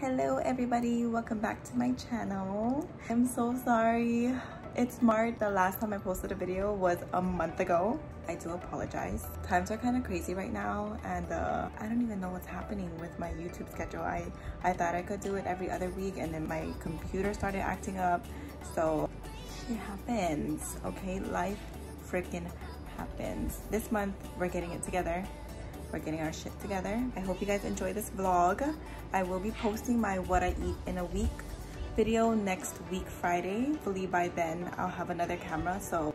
Hello everybody, welcome back to my channel. I'm so sorry it's March. The last time I posted a video was a month ago. I do apologize. Times are kind of crazy right now, and I don't even know what's happening with my YouTube schedule. I thought I could do it every other week, and then my computer started acting up, so shit happens. Okay, life freaking happens. This month we're getting it together. We're getting our shit together. I hope you guys enjoy this vlog. I will be posting my what I eat in a week video next week Friday. Hopefully by then I'll have another camera, so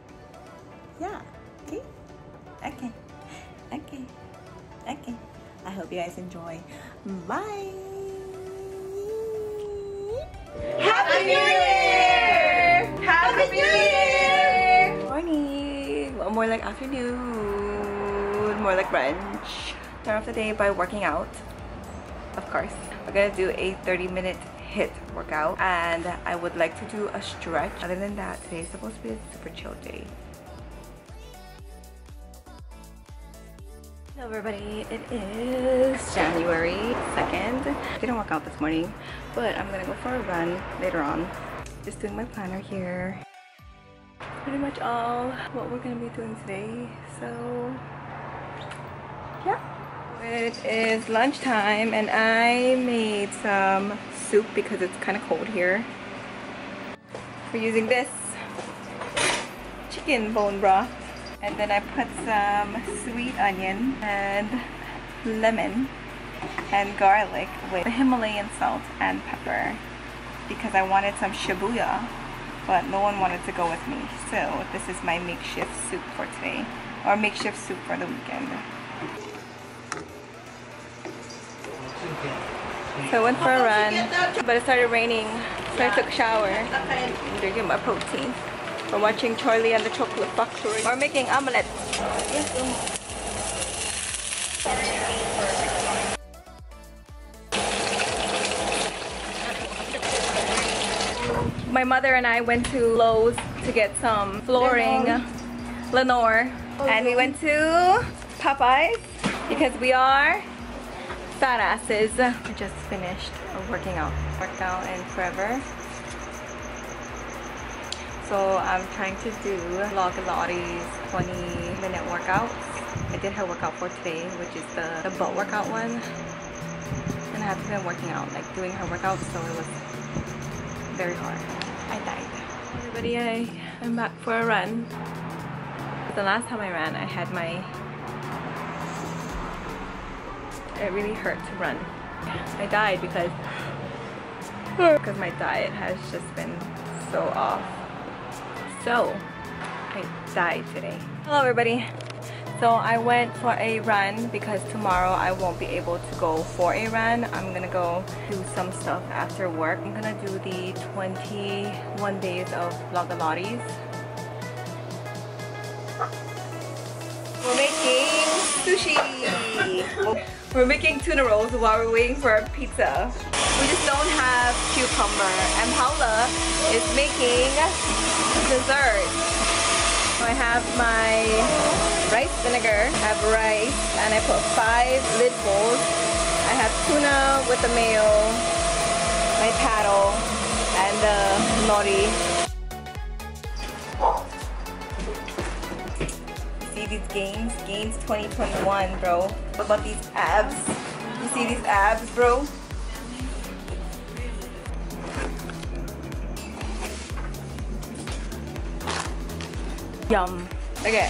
yeah. Okay, I hope you guys enjoy. Bye. Happy New Year! Happy New Year! Morning, or more like afternoon, more like brunch. Start off the day by working out, of course. We're gonna do a 30-minute HIIT workout, and I would like to do a stretch. Other than that, today's supposed to be a super chill day. Hello everybody, it is January 2nd. Didn't work out this morning, but I'm gonna go for a run later on. Just doing my planner here. That's pretty much all what we're gonna be doing today, so yeah. It is lunchtime, and I made some soup because it's kind of cold here. We're using this chicken bone broth, and then I put some sweet onion and lemon and garlic with Himalayan salt and pepper because I wanted some shibuya, but no one wanted to go with me. So this is my makeshift soup for today, or makeshift soup for the weekend. So I went for a run, but it started raining, so I took a shower. I'm drinking my protein. We're watching Charlie and the Chocolate Factory. We're making omelette. My mother and I went to Lowe's to get some flooring, Lenore, and we went to Popeyes because we are fat asses. I just finished working out. Worked out in forever. So I'm trying to do Blogilates 20-minute workouts. I did her workout for today, which is the butt workout one. And I haven't been working out, like doing her workout, so it was very hard. I died. Everybody, I'm back for a run. The last time I ran, I had my... It really hurt to run. I died because my diet has just been so off. So I died today. Hello everybody. So I went for a run because tomorrow I won't be able to go for a run. I'm gonna go do some stuff after work. I'm gonna do the 21 days of Blogilates. We're making sushi. We're making tuna rolls while we're waiting for our pizza. We just don't have cucumber. And Paula is making dessert. So I have my rice vinegar. I have rice, and I put 5 lid bowls. I have tuna with the mayo, my paddle, and the nori. See these gains? Gains 2021, bro. What about these abs? You see these abs, bro? Yum. Okay.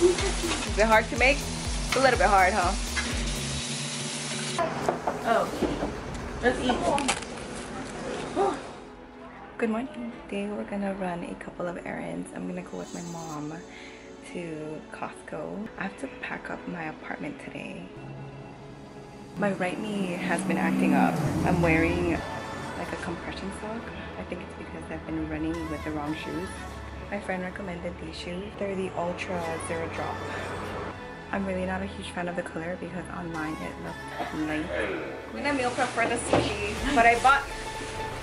Is it hard to make? It's a little bit hard, huh? Oh. Let's eat. Good morning. Today we're gonna run a couple of errands. I'm gonna go with my mom to Costco. I have to pack up my apartment today. My right knee has been acting up. I'm wearing like a compression sock. I think it's because I've been running with the wrong shoes. My friend recommended these shoes. They're the Ultra Zero Drop. I'm really not a huge fan of the color because online it looked light. I'm gonna meal prep for the sushi, but I bought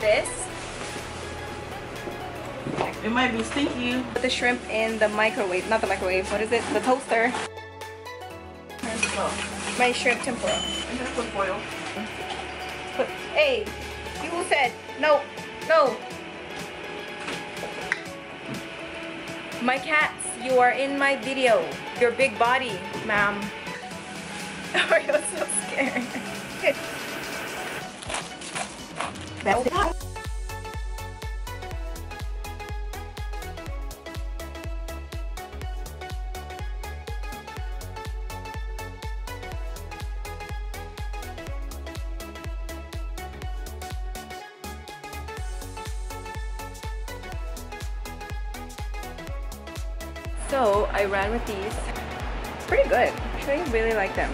this. It might be stinky. Put the shrimp in the microwave. Not the microwave. What is it? The toaster. My shrimp tempura. And just put foil. Put Hey, you said no, no. My cats, you are in my video. Your big body, ma'am. Oh, you're so scared. That's it. So I ran with these. Pretty good. Actually, I really like them.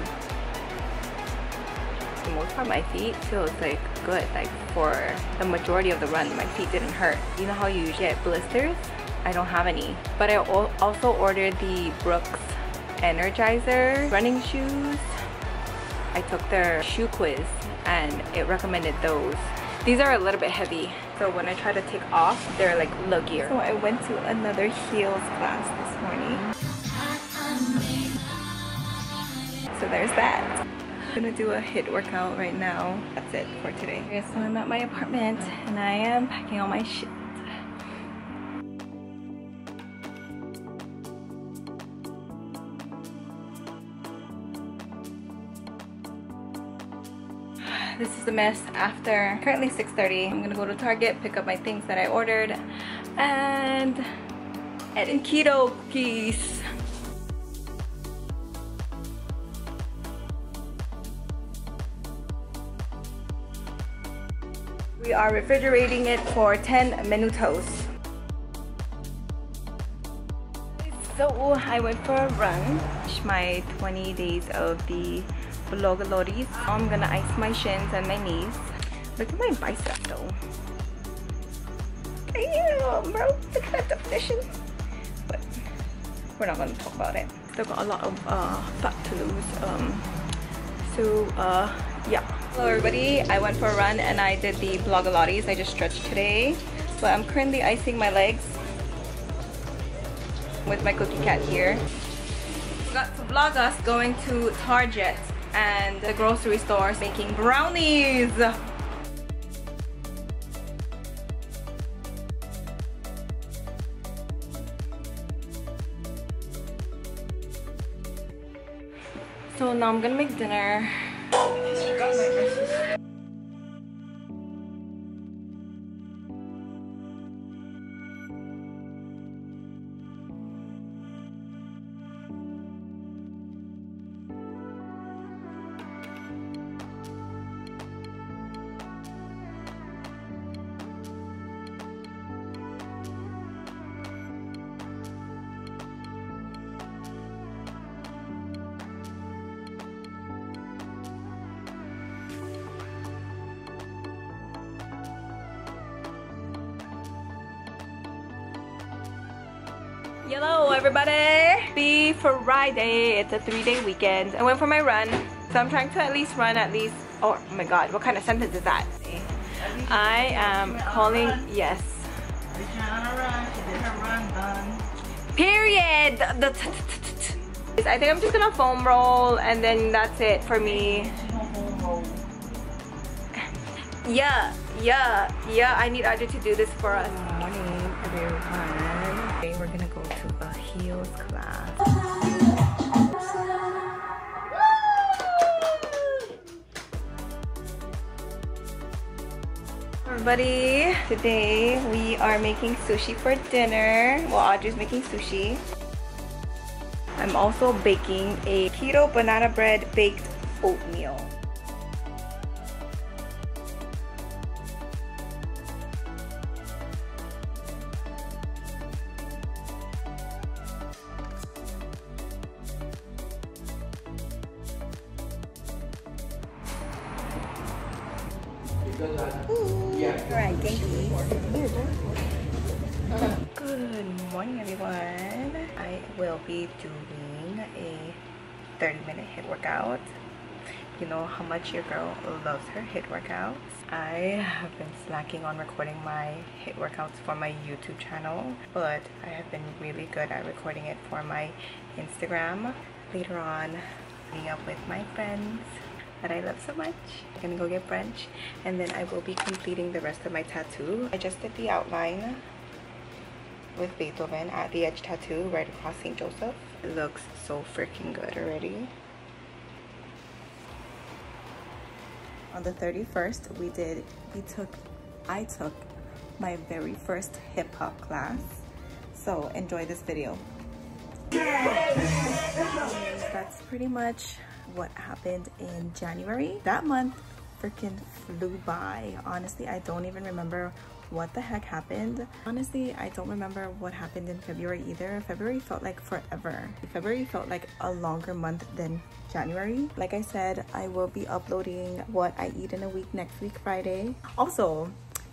The most part, my feet feels like good. Like for the majority of the run, my feet didn't hurt. You know how you usually get blisters? I don't have any. But I also ordered the Brooks Energizer running shoes. I took their shoe quiz and it recommended those. These are a little bit heavy, so when I try to take off, they're like luggier. So I went to another heels class this morning. So there's that. I'm gonna do a HIIT workout right now. That's it for today. Okay, so I'm at my apartment and I am packing all my shit. This is the mess after currently 6:30. I'm gonna go to Target, pick up my things that I ordered, and add in keto cookies. We are refrigerating it for 10 minutos. So I went for a run. My 20 days of the Blogilates. I'm gonna ice my shins and my knees. Look at my bicep though. Damn, bro, look at that definition. But we're not gonna talk about it. Still got a lot of fat to lose. Yeah. Hello everybody, I went for a run and I did the Blogilates. I just stretched today. But I'm currently icing my legs with my Cookie Cat here. Got to vlog us going to Target and the grocery store making brownies. So now I'm gonna make dinner. Hello everybody! Happy Friday! It's a 3-day weekend. I went for my run, so I'm trying to at least run. Oh my god, what kind of sentence is that? I am calling. Yes. Period! I think I'm just gonna foam roll and then that's it for me. Yeah, I need Audrey to do this for us. Good morning everyone. We're gonna go to a heels class. Everybody, today we are making sushi for dinner. Well, Audrey's making sushi. I'm also baking a keto banana bread baked oatmeal. Alright, thank you. Good morning everyone. I will be doing a 30-minute HIIT workout. You know how much your girl loves her HIIT workouts. I have been slacking on recording my HIIT workouts for my YouTube channel, but I have been really good at recording it for my Instagram. Later on, meeting up with my friends. that I love so much. I'm gonna go get brunch, and then I will be completing the rest of my tattoo. I just did the outline with Beethoven at the Edge Tattoo right across St. Joseph. It looks so freaking good already. On the 31st, I took my very first hip-hop class. So enjoy this video. That's pretty much what happened in January. That month freaking flew by. Honestly, I don't even remember what the heck happened. Honestly, I don't remember what happened in February either. February felt like forever. February felt like a longer month than January. Like I said, I will be uploading what I eat in a week next week, Friday. Also,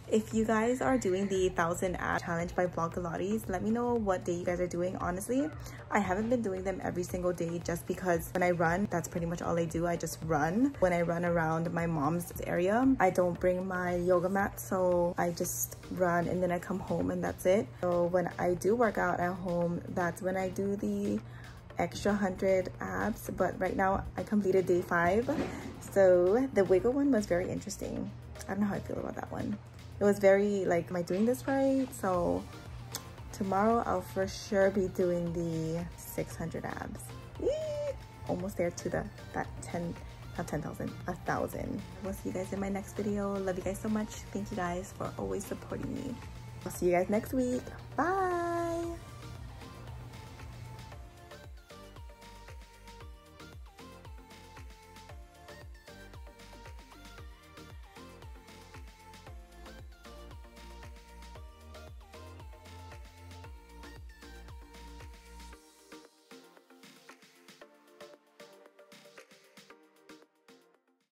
if you guys are doing the 1000 app challenge by Blogilates, let me know what day you guys are doing. Honestly, I haven't been doing them every single day just because when I run, that's pretty much all I do. I just run. When I run around my mom's area, I don't bring my yoga mat, so I just run and then I come home and that's it. So when I do work out at home, that's when I do the extra 100 abs. But right now I completed day 5, so the wiggle one was very interesting. I don't know how I feel about that one. It was very like, am I doing this right? So tomorrow I'll for sure be doing the 600 abs. Eee! Almost there to that 10, not 10,000, 1,000. We'll see you guys in my next video. Love you guys so much. Thank you guys for always supporting me. I'll see you guys next week. Bye.